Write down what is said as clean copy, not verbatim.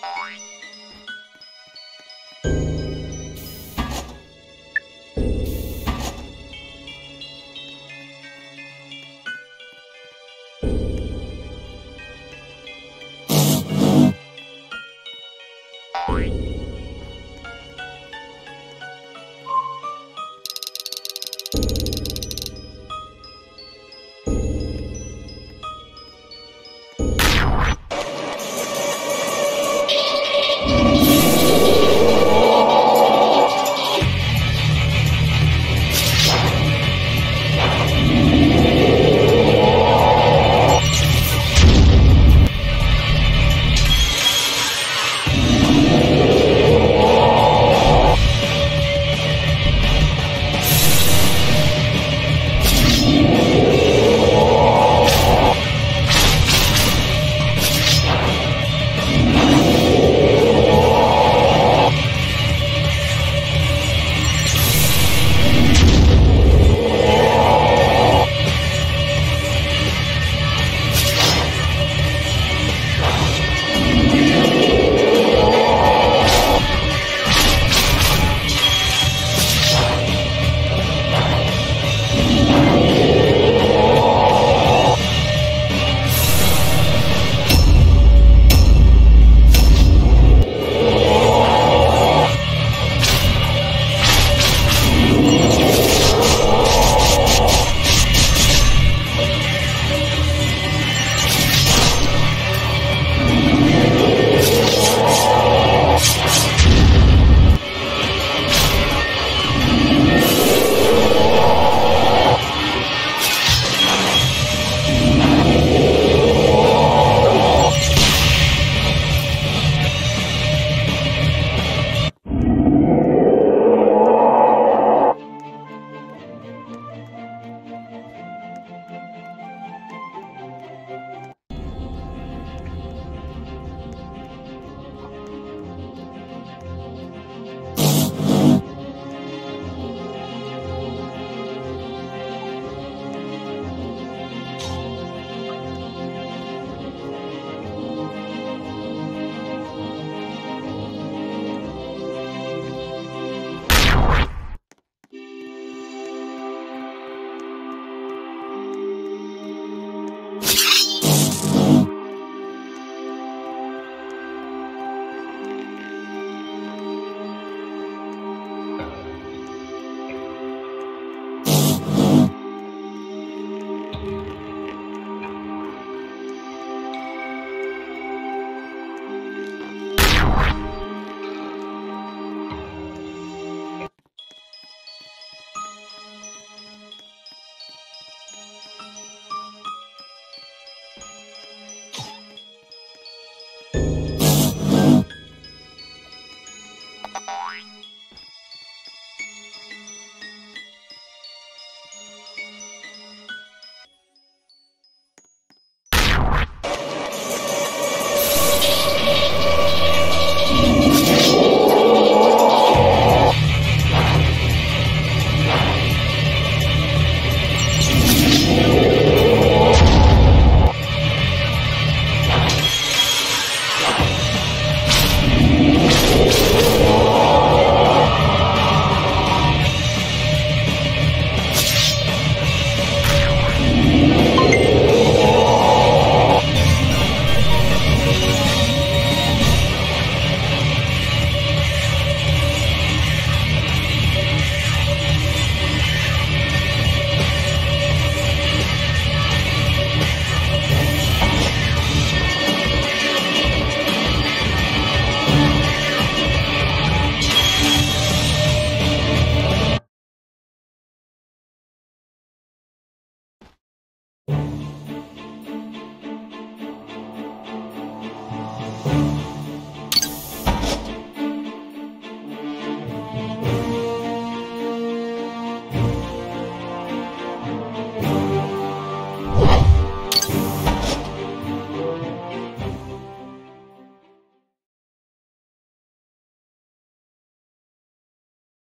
Bye.